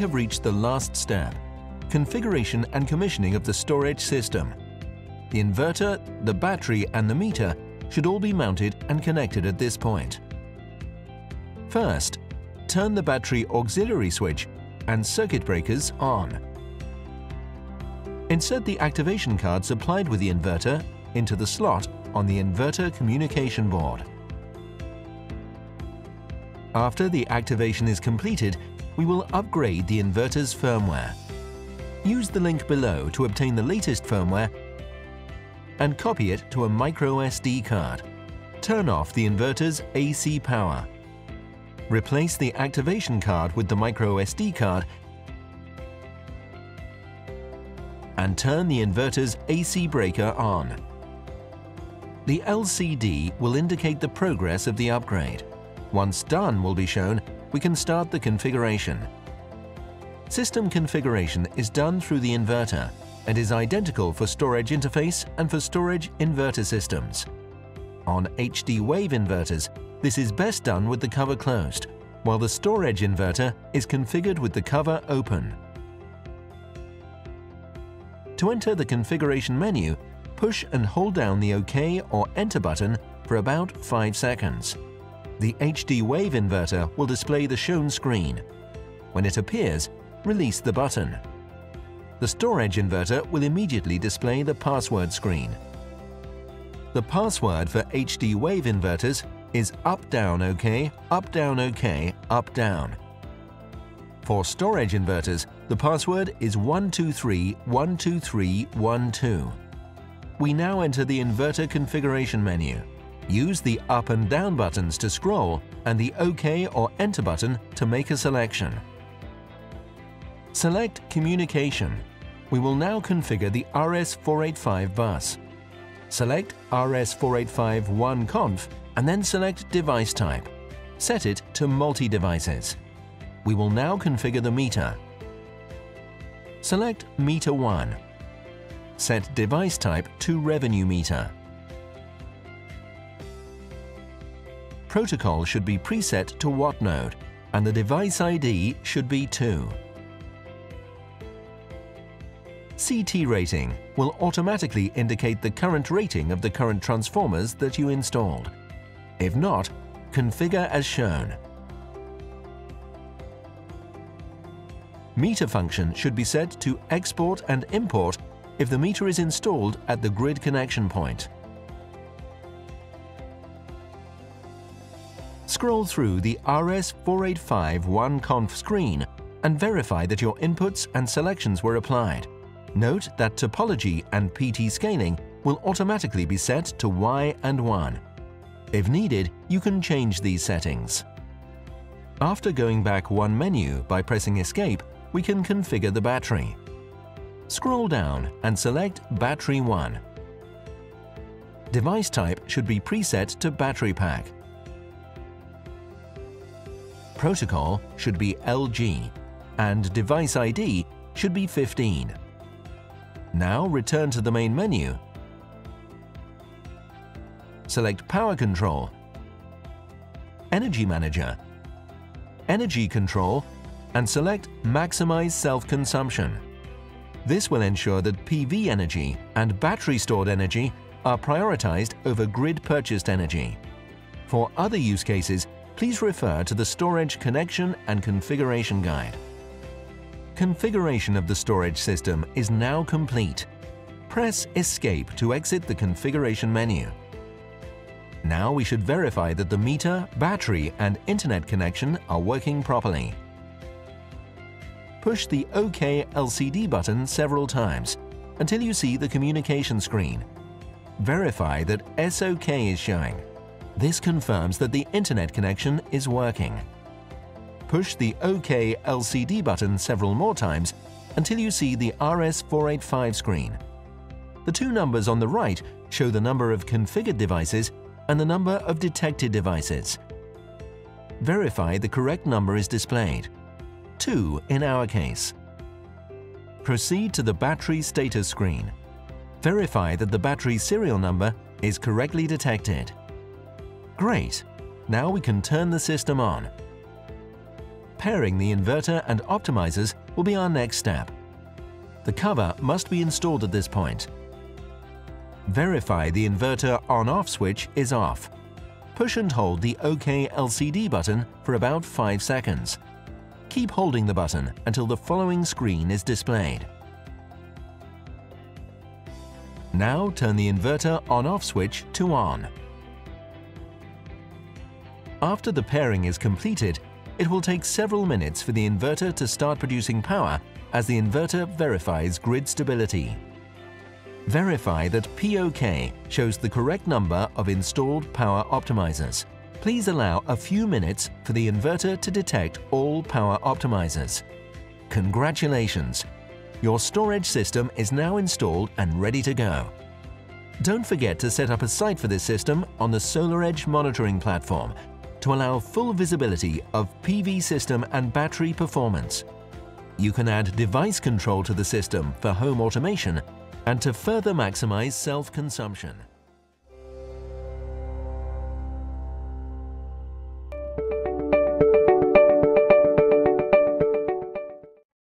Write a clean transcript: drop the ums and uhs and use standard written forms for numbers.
have reached the last step, configuration and commissioning of the storage system. The inverter, the battery and the meter should all be mounted and connected at this point. First, turn the battery auxiliary switch and circuit breakers on. Insert the activation card supplied with the inverter into the slot on the inverter communication board. After the activation is completed, we will upgrade the inverter's firmware. Use the link below to obtain the latest firmware and copy it to a microSD card. Turn off the inverter's AC power. Replace the activation card with the microSD card and turn the inverter's AC breaker on. The LCD will indicate the progress of the upgrade. Once done will be shown, we can start the configuration. System configuration is done through the inverter and is identical for storage interface and for storage inverter systems. On HD-Wave inverters, this is best done with the cover closed, while the storage inverter is configured with the cover open. To enter the configuration menu, push and hold down the OK or Enter button for about 5 seconds. The HD-Wave inverter will display the shown screen. When it appears, release the button. The storage inverter will immediately display the password screen. The password for HD-Wave inverters is up-down OK, up-down OK, up-down. For storage inverters, the password is 123-123-12. We now enter the inverter configuration menu. Use the up and down buttons to scroll and the OK or Enter button to make a selection. Select Communication. We will now configure the RS-485 bus. Select RS-485-1Conf and then select Device Type. Set it to Multi-Devices. We will now configure the meter. Select Meter 1. Set Device Type to Revenue Meter. Protocol should be preset to WattNode and the device ID should be 2. CT rating will automatically indicate the current rating of the current transformers that you installed. If not, configure as shown. Meter function should be set to export and import if the meter is installed at the grid connection point. Scroll through the RS-485-1Conf screen and verify that your inputs and selections were applied. Note that topology and PT scaling will automatically be set to Y and 1. If needed, you can change these settings. After going back one menu by pressing Escape, we can configure the battery. Scroll down and select Battery 1. Device type should be preset to Battery Pack. Protocol should be LG and device ID should be 15. Now return to the main menu. Select Power Control, Energy Manager, Energy Control and select Maximize Self-Consumption. This will ensure that PV energy and battery stored energy are prioritized over grid purchased energy. For other use cases, please refer to the Storage Connection and Configuration Guide. Configuration of the storage system is now complete. Press Escape to exit the configuration menu. Now we should verify that the meter, battery and internet connection are working properly. Push the OK LCD button several times until you see the communication screen. Verify that SOK is showing. This confirms that the internet connection is working. Push the OK LCD button several more times until you see the RS-485 screen. The two numbers on the right show the number of configured devices and the number of detected devices. Verify the correct number is displayed, 2 in our case. Proceed to the battery status screen. Verify that the battery serial number is correctly detected. Great! Now we can turn the system on. Pairing the inverter and optimizers will be our next step. The cover must be installed at this point. Verify the inverter on-off switch is off. Push and hold the OK LCD button for about 5 seconds. Keep holding the button until the following screen is displayed. Now turn the inverter on-off switch to on. After the pairing is completed, it will take several minutes for the inverter to start producing power as the inverter verifies grid stability. Verify that POK shows the correct number of installed power optimizers. Please allow a few minutes for the inverter to detect all power optimizers. Congratulations! Your storage system is now installed and ready to go. Don't forget to set up a site for this system on the SolarEdge monitoring platform to allow full visibility of PV system and battery performance. You can add device control to the system for home automation and to further maximize self-consumption.